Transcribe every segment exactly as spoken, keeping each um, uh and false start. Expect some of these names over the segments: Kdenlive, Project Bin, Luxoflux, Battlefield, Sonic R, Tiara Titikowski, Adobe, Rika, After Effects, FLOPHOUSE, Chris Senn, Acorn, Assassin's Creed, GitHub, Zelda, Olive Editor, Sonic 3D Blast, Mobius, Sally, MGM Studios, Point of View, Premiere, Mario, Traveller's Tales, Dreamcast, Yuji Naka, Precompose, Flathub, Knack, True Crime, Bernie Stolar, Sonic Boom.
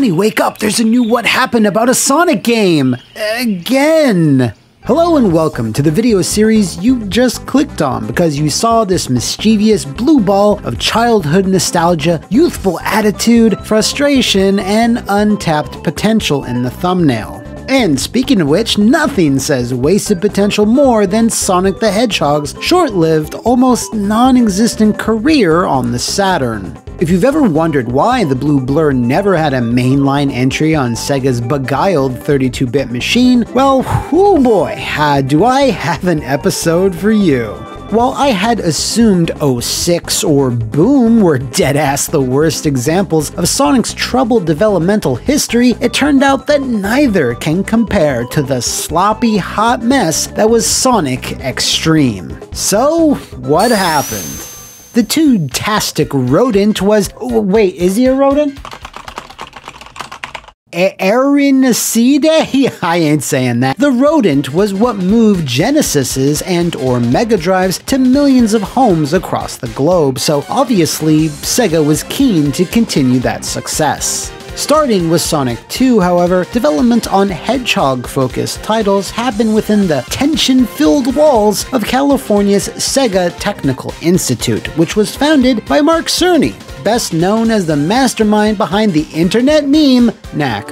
Honey, wake up! There's a new What Happened About a Sonic game! Again! Hello and welcome to the video series you just clicked on because you saw this mischievous blue ball of childhood nostalgia, youthful attitude, frustration, and untapped potential in the thumbnail. And speaking of which, nothing says wasted potential more than Sonic the Hedgehog's short-lived, almost non-existent career on the Saturn. If you've ever wondered why the Blue Blur never had a mainline entry on Sega's beguiled thirty-two bit machine, well, whoo boy, uh, do I have an episode for you. While I had assumed oh six or Boom were dead-ass the worst examples of Sonic's troubled developmental history, it turned out that neither can compare to the sloppy hot mess that was Sonic X-treme. So, what happened? The two-tastic rodent was... Oh, wait, is he a rodent? Erinacidae? I ain't saying that. The rodent was what moved Genesis's and or Mega Drives to millions of homes across the globe, so obviously Sega was keen to continue that success. Starting with Sonic two, however, development on Hedgehog-focused titles happened within the tension-filled walls of California's Sega Technical Institute, which was founded by Mark Cerny, best known as the mastermind behind the internet meme, Knack.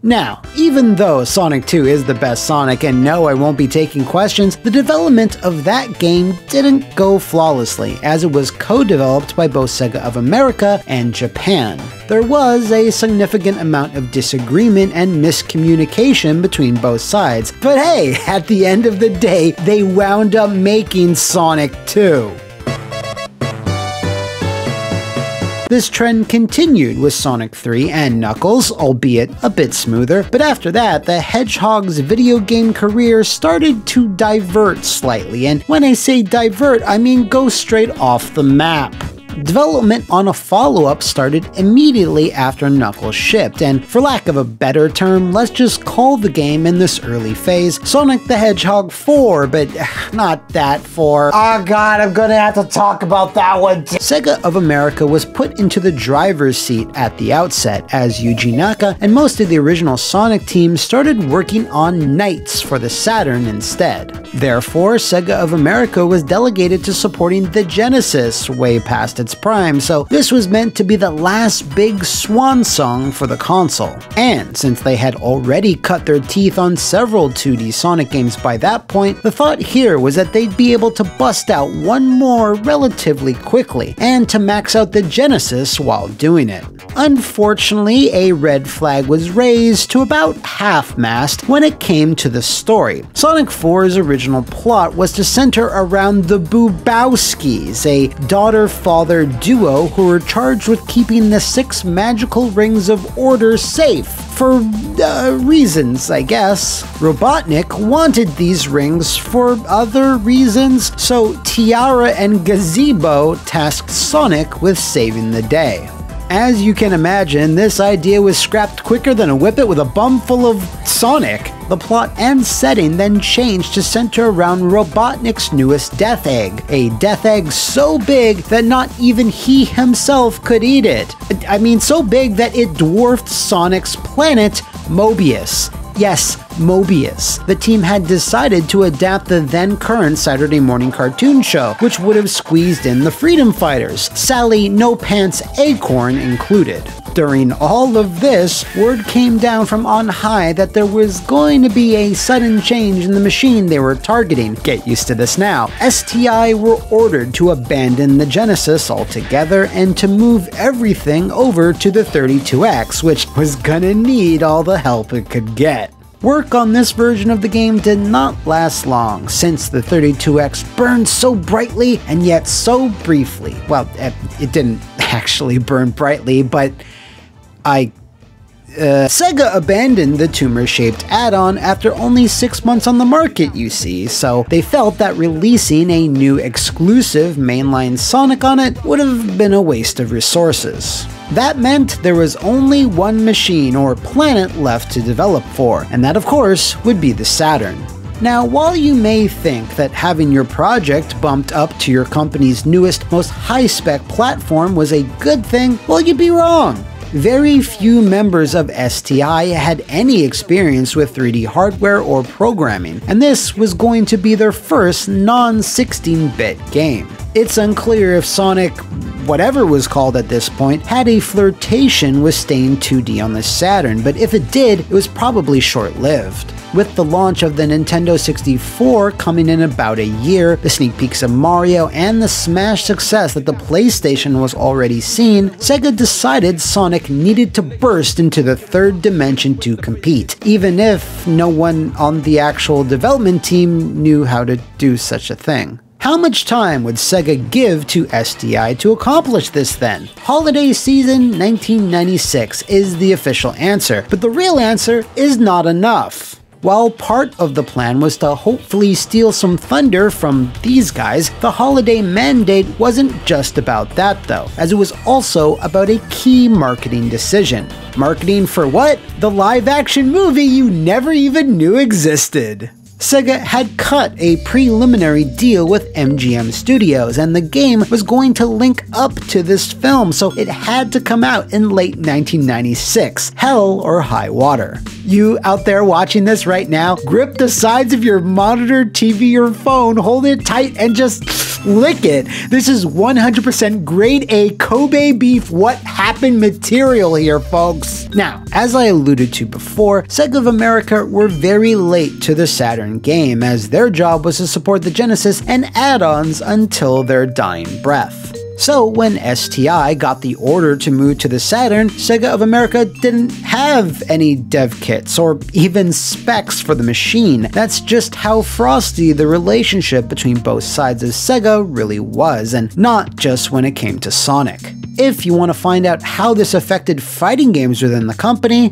Now, even though Sonic two is the best Sonic, and no, I won't be taking questions, the development of that game didn't go flawlessly, as it was co-developed by both Sega of America and Japan. There was a significant amount of disagreement and miscommunication between both sides, but hey, at the end of the day, they wound up making Sonic two. This trend continued with Sonic three and Knuckles, albeit a bit smoother, but after that, the Hedgehog's video game career started to divert slightly, and when I say divert, I mean go straight off the map. Development on a follow-up started immediately after Knuckles shipped, and for lack of a better term, let's just call the game in this early phase Sonic the Hedgehog four, but not that four. Oh god, I'm gonna have to talk about that one too. Sega of America was put into the driver's seat at the outset, as Yuji Naka and most of the original Sonic team started working on Knights for the Saturn instead. Therefore, Sega of America was delegated to supporting the Genesis way past its prime, so this was meant to be the last big swan song for the console. And since they had already cut their teeth on several two D Sonic games by that point, the thought here was that they'd be able to bust out one more relatively quickly, and to max out the Genesis while doing it. Unfortunately, a red flag was raised to about half-mast when it came to the story. Sonic four's original plot was to center around the Boobowskis, a daughter-father duo who were charged with keeping the six magical rings of order safe, for uh, reasons, I guess. Robotnik wanted these rings for other reasons, so Tiara and Gazebo tasked Sonic with saving the day. As you can imagine, this idea was scrapped quicker than a whippet with a bum full of Sonic. The plot and setting then changed to center around Robotnik's newest death egg, a death egg so big that not even he himself could eat it. I mean, so big that it dwarfed Sonic's planet, Mobius. Yes, Mobius. The team had decided to adapt the then-current Saturday morning cartoon show, which would have squeezed in the Freedom Fighters, Sally, No Pants, Acorn included. During all of this, word came down from on high that there was going to be a sudden change in the machine they were targeting. Get used to this now. S T I were ordered to abandon the Genesis altogether and to move everything over to the thirty-two X, which was gonna need all the help it could get. Work on this version of the game did not last long, since the thirty-two X burned so brightly and yet so briefly. Well, it didn't actually burn brightly, but... I... Uh, Sega abandoned the tumor-shaped add-on after only six months on the market, you see, so they felt that releasing a new exclusive mainline Sonic on it would have been a waste of resources. That meant there was only one machine or planet left to develop for, and that of course would be the Saturn. Now, while you may think that having your project bumped up to your company's newest, most high-spec platform was a good thing, well, you'd be wrong. Very few members of S T I had any experience with three D hardware or programming, and this was going to be their first non sixteen bit game. It's unclear if Sonic, whatever was called at this point, had a flirtation with staying two D on the Saturn, but if it did, it was probably short-lived. With the launch of the Nintendo sixty-four coming in about a year, the sneak peeks of Mario, and the smash success that the PlayStation was already seeing, Sega decided Sonic needed to burst into the third dimension to compete, even if no one on the actual development team knew how to do such a thing. How much time would Sega give to S T I to accomplish this then? Holiday season nineteen ninety-six is the official answer, but the real answer is not enough. While part of the plan was to hopefully steal some thunder from these guys, the holiday mandate wasn't just about that though, as it was also about a key marketing decision. Marketing for what? The live-action movie you never even knew existed. Sega had cut a preliminary deal with M G M Studios, and the game was going to link up to this film, so it had to come out in late nineteen ninety-six, hell or high water. You out there watching this right now, grip the sides of your monitor, T V, or phone, hold it tight, and just lick it. This is one hundred percent grade A Kobe beef what happened material here, folks. Now, as I alluded to before, Sega of America were very late to the Saturn game, as their job was to support the Genesis and add-ons until their dying breath. So when S T I got the order to move to the Saturn, Sega of America didn't have any dev kits or even specs for the machine. That's just how frosty the relationship between both sides of Sega really was, and not just when it came to Sonic. If you want to find out how this affected fighting games within the company,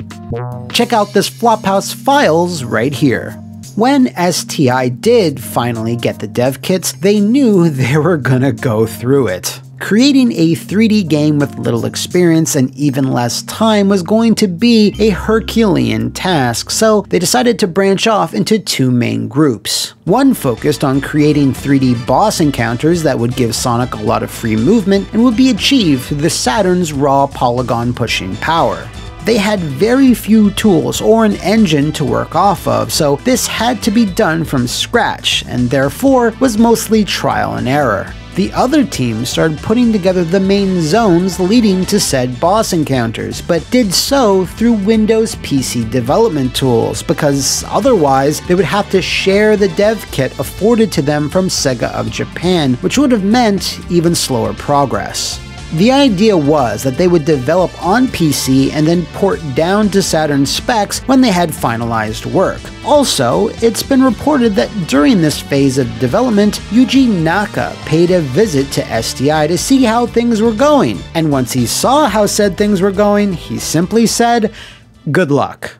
check out this Flophouse Files right here. When S T I did finally get the dev kits, they knew they were gonna go through it. Creating a three D game with little experience and even less time was going to be a Herculean task, so they decided to branch off into two main groups. One focused on creating three D boss encounters that would give Sonic a lot of free movement and would be achieved through the Saturn's raw polygon-pushing power. They had very few tools or an engine to work off of, so this had to be done from scratch, and therefore was mostly trial and error. The other team started putting together the main zones leading to said boss encounters, but did so through Windows P C development tools, because otherwise they would have to share the dev kit afforded to them from Sega of Japan, which would have meant even slower progress. The idea was that they would develop on P C and then port down to Saturn specs when they had finalized work. Also, it's been reported that during this phase of development, Yuji Naka paid a visit to S T I to see how things were going, and once he saw how said things were going, he simply said, "Good luck."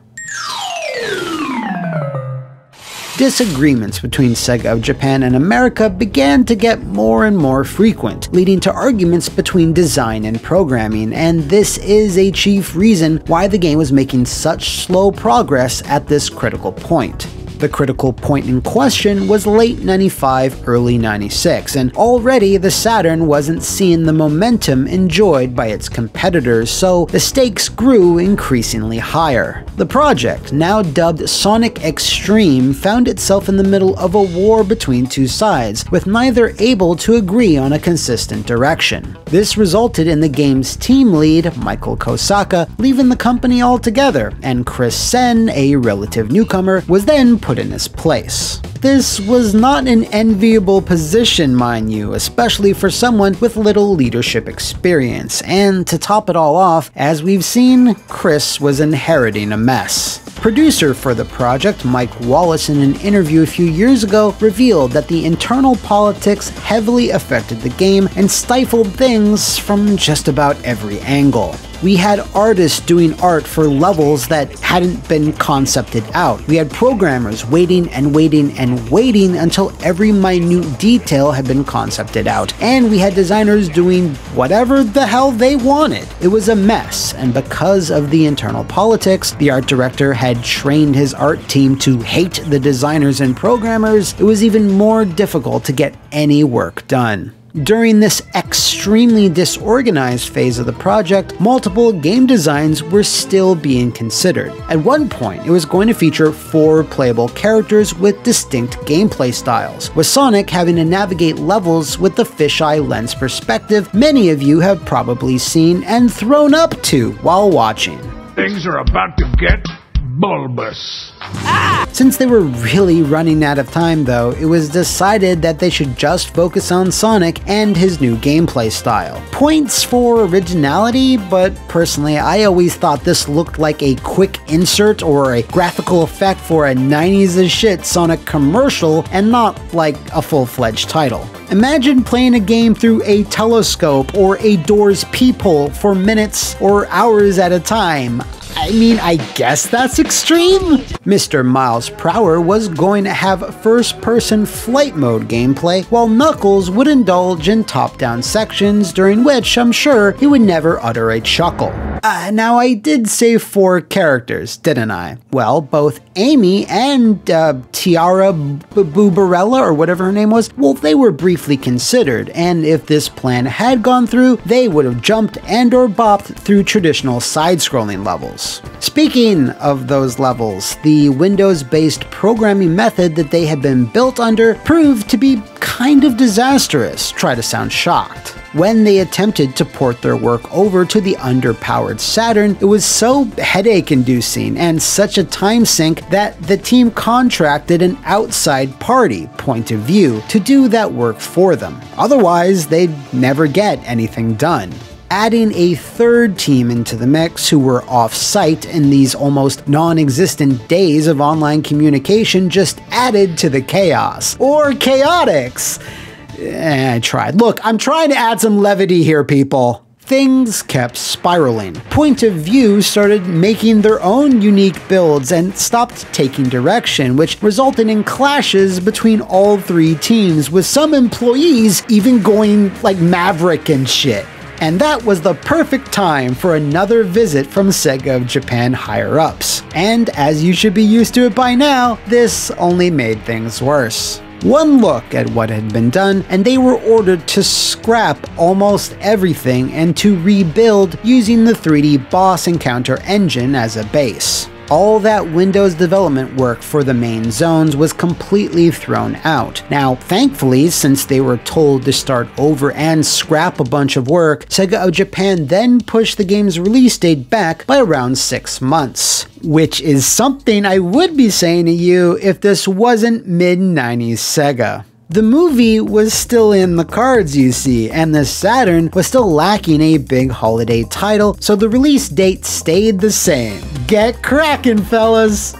Disagreements between Sega of Japan and America began to get more and more frequent, leading to arguments between design and programming, and this is a chief reason why the game was making such slow progress at this critical point. The critical point in question was late ninety-five, early ninety-six, and already the Saturn wasn't seeing the momentum enjoyed by its competitors, so the stakes grew increasingly higher. The project, now dubbed Sonic X-treme, found itself in the middle of a war between two sides, with neither able to agree on a consistent direction. This resulted in the game's team lead, Michael Kosaka, leaving the company altogether, and Chris Senn, a relative newcomer, was then put in his place. This was not an enviable position, mind you, especially for someone with little leadership experience, and to top it all off, as we've seen, Chris was inheriting a mess. Producer for the project, Mike Wallace, in an interview a few years ago, revealed that the internal politics heavily affected the game and stifled things from just about every angle. We had artists doing art for levels that hadn't been concepted out. We had programmers waiting and waiting and waiting until every minute detail had been concepted out. And we had designers doing whatever the hell they wanted. It was a mess, and because of the internal politics, the art director had trained his art team to hate the designers and programmers. It was even more difficult to get any work done. During this extremely disorganized phase of the project, multiple game designs were still being considered. At one point, it was going to feature four playable characters with distinct gameplay styles, with Sonic having to navigate levels with the fisheye lens perspective many of you have probably seen and thrown up to while watching. Things are about to get bulbous. Ah! Since they were really running out of time though, it was decided that they should just focus on Sonic and his new gameplay style. Points for originality, but personally I always thought this looked like a quick insert or a graphical effect for a nineties as shit Sonic commercial and not like a full-fledged title. Imagine playing a game through a telescope or a door's peephole for minutes or hours at a time. I mean, I guess that's extreme? Mister Miles Prower was going to have first-person flight mode gameplay, while Knuckles would indulge in top-down sections, during which I'm sure he would never utter a chuckle. Uh, now I did say four characters, didn't I? Well, both Amy and uh, Tiara Bubarella, or whatever her name was, well, they were briefly considered, and if this plan had gone through, they would have jumped and or bopped through traditional side-scrolling levels. Speaking of those levels, the Windows-based programming method that they had been built under proved to be kind of disastrous, try to sound shocked. When they attempted to port their work over to the underpowered Saturn, it was so headache-inducing and such a time sink that the team contracted an outside party, Point of View, to do that work for them. Otherwise, they'd never get anything done. Adding a third team into the mix who were off-site in these almost non-existent days of online communication just added to the chaos. Or chaotics! Eh, I tried. Look, I'm trying to add some levity here, people. Things kept spiraling. Point of View started making their own unique builds and stopped taking direction, which resulted in clashes between all three teams, with some employees even going like Maverick and shit. And that was the perfect time for another visit from Sega of Japan higher-ups. And as you should be used to it by now, this only made things worse. One look at what had been done, and they were ordered to scrap almost everything and to rebuild using the three D boss encounter engine as a base. All that Windows development work for the main zones was completely thrown out. Now, thankfully, since they were told to start over and scrap a bunch of work, Sega of Japan then pushed the game's release date back by around six months. Which is something I would be saying to you if this wasn't mid nineties Sega. The movie was still in the cards, you see, and the Saturn was still lacking a big holiday title, so the release date stayed the same. Get crackin', fellas!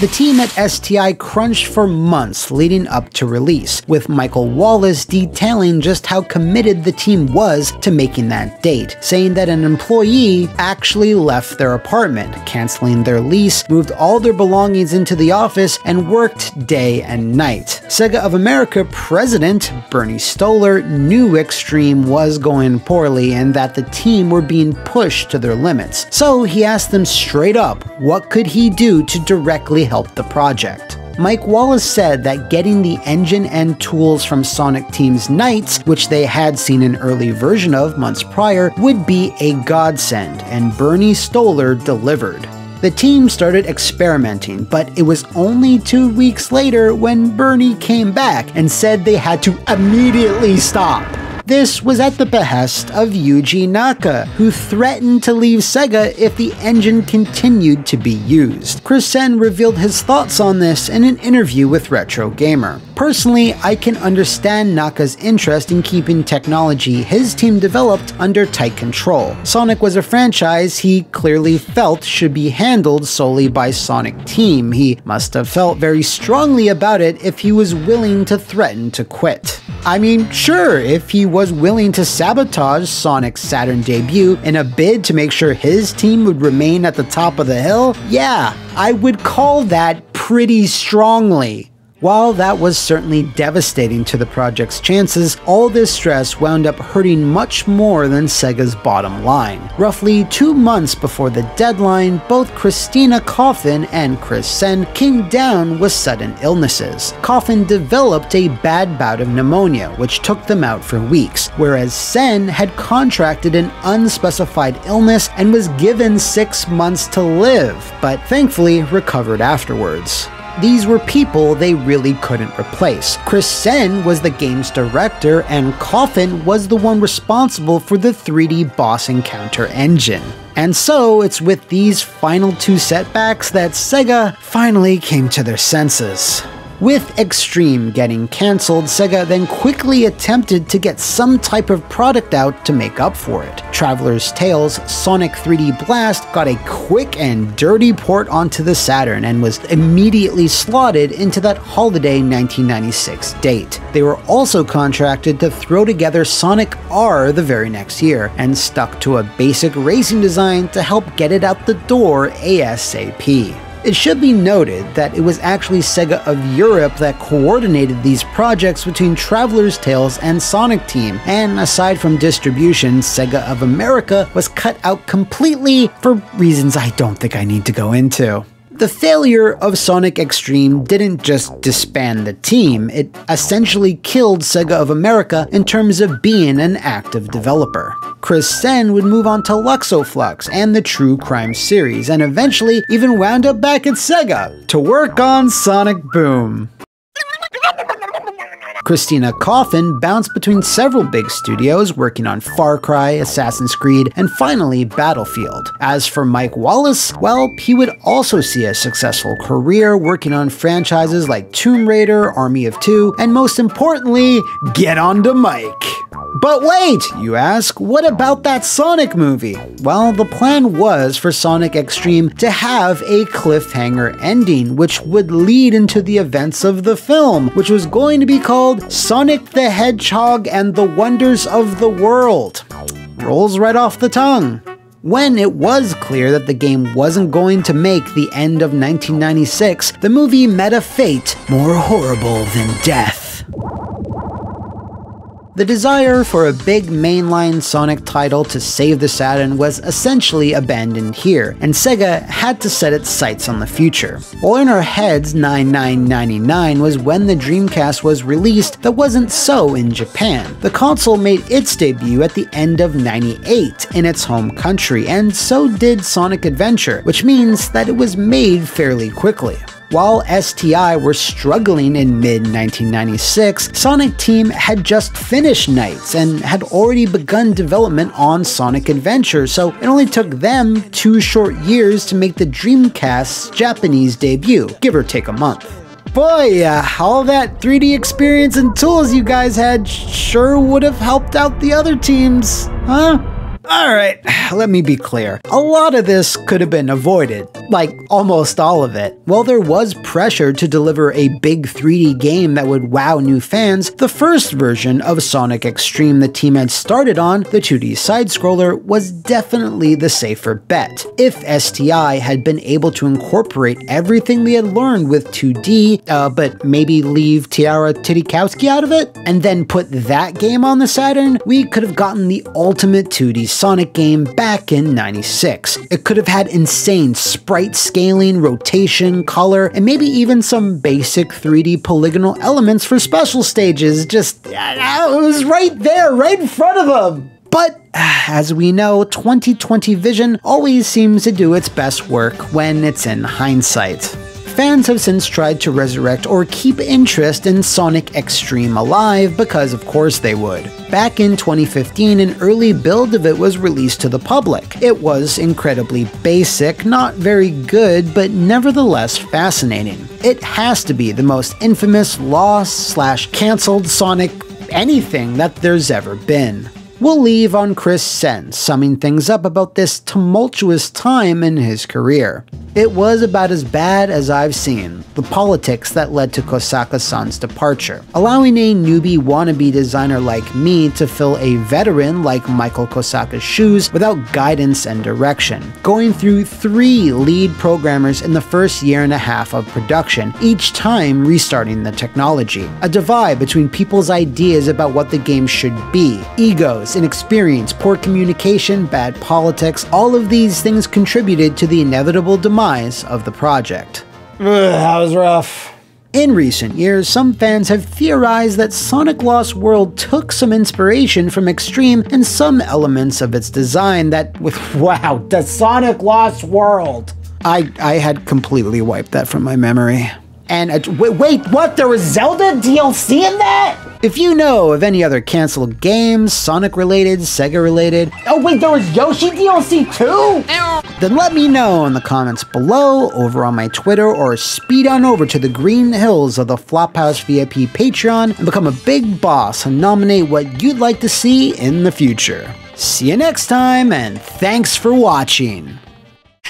The team at S T I crunched for months leading up to release, with Michael Wallace detailing just how committed the team was to making that date, saying that an employee actually left their apartment, canceling their lease, moved all their belongings into the office, and worked day and night. Sega of America president Bernie Stolar knew X-treme was going poorly and that the team were being pushed to their limits, so he asked them straight up what could he do to directly helped the project. Mike Wallace said that getting the engine and tools from Sonic Team's Knights, which they had seen an early version of months prior, would be a godsend, and Bernie Stolar delivered. The team started experimenting, but it was only two weeks later when Bernie came back and said they had to immediately stop. This was at the behest of Yuji Naka, who threatened to leave Sega if the engine continued to be used. Chris Senn revealed his thoughts on this in an interview with Retro Gamer. Personally, I can understand Naka's interest in keeping technology his team developed under tight control. Sonic was a franchise he clearly felt should be handled solely by Sonic Team. He must have felt very strongly about it if he was willing to threaten to quit. I mean, sure, if he was willing to sabotage Sonic's Saturn debut in a bid to make sure his team would remain at the top of the hill, yeah, I would call that pretty strongly. While that was certainly devastating to the project's chances, all this stress wound up hurting much more than Sega's bottom line. Roughly two months before the deadline, both Christina Coffin and Chris Senn came down with sudden illnesses. Coffin developed a bad bout of pneumonia, which took them out for weeks, whereas Senn had contracted an unspecified illness and was given six months to live, but thankfully recovered afterwards. These were people they really couldn't replace. Chris Senn was the game's director, and Coffin was the one responsible for the three D boss encounter engine. And so, it's with these final two setbacks that Sega finally came to their senses. With X-treme getting cancelled, Sega then quickly attempted to get some type of product out to make up for it. Traveller's Tales Sonic three D Blast got a quick and dirty port onto the Saturn and was immediately slotted into that holiday nineteen ninety-six date. They were also contracted to throw together Sonic R the very next year, and stuck to a basic racing design to help get it out the door ASAP. It should be noted that it was actually Sega of Europe that coordinated these projects between Traveller's Tales and Sonic Team, and aside from distribution, Sega of America was cut out completely for reasons I don't think I need to go into. The failure of Sonic X-treme didn't just disband the team, it essentially killed Sega of America in terms of being an active developer. Chris Senn would move on to Luxoflux and the True Crime series, and eventually even wound up back at Sega to work on Sonic Boom. Christina Coffin bounced between several big studios, working on Far Cry, Assassin's Creed, and finally Battlefield. As for Mike Wallace, well, he would also see a successful career working on franchises like Tomb Raider, Army of Two, and most importantly, get on to Mike. But wait, you ask, what about that Sonic movie? Well, the plan was for Sonic X-treme to have a cliffhanger ending, which would lead into the events of the film, which was going to be called Sonic the Hedgehog and the Wonders of the World. Rolls right off the tongue. When it was clear that the game wasn't going to make the end of nineteen ninety-six, the movie met a fate more horrible than death. The desire for a big mainline Sonic title to save the Saturn was essentially abandoned here, and Sega had to set its sights on the future. While in our heads nine nine nine nine was when the Dreamcast was released, that wasn't so in Japan. The console made its debut at the end of ninety-eight in its home country, and so did Sonic Adventure, which means that it was made fairly quickly. While S T I were struggling in mid nineteen ninety-six, Sonic Team had just finished Nights and had already begun development on Sonic Adventure, so it only took them two short years to make the Dreamcast's Japanese debut, give or take a month. Boy, uh, all that three D experience and tools you guys had sure would have helped out the other teams, huh? Alright, let me be clear. A lot of this could have been avoided. Like, almost all of it. While there was pressure to deliver a big three D game that would wow new fans, the first version of Sonic X-treme the team had started on, the two D side-scroller, was definitely the safer bet. If S T I had been able to incorporate everything they had learned with two D, uh, but maybe leave Tiara Titikowski out of it, and then put that game on the Saturn, we could have gotten the ultimate two D Sonic game back in ninety-six. It could have had insane sprite scaling, rotation, color, and maybe even some basic three D polygonal elements for special stages. Just, it was right there, right in front of them. But as we know, twenty twenty vision always seems to do its best work when it's in hindsight. Fans have since tried to resurrect or keep interest in Sonic X-treme alive, because of course they would. Back in twenty fifteen, an early build of it was released to the public. It was incredibly basic, not very good, but nevertheless fascinating. It has to be the most infamous, lost, slash cancelled Sonic anything that there's ever been. We'll leave on Chris Senn summing things up about this tumultuous time in his career. It was about as bad as I've seen, the politics that led to Kosaka-san's departure, allowing a newbie wannabe designer like me to fill a veteran like Michael Kosaka's shoes without guidance and direction, going through three lead programmers in the first year and a half of production, each time restarting the technology. A divide between people's ideas about what the game should be, egos, inexperience, poor communication, bad politics, all of these things contributed to the inevitable demise of the project. Ugh, that was rough. In recent years, some fans have theorized that Sonic Lost World took some inspiration from X-treme and some elements of its design that with wow, the Sonic Lost World! I, I had completely wiped that from my memory. And uh, wait, wait, what? There was Zelda D L C in that? If you know of any other canceled games, Sonic-related, Sega-related... Oh wait, there was Yoshi D L C too? Then let me know in the comments below, over on my Twitter, or speed on over to the green hills of the Flophouse V I P Patreon and become a big boss and nominate what you'd like to see in the future. See you next time, and thanks for watching!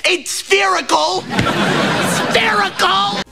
It's spherical! Spherical!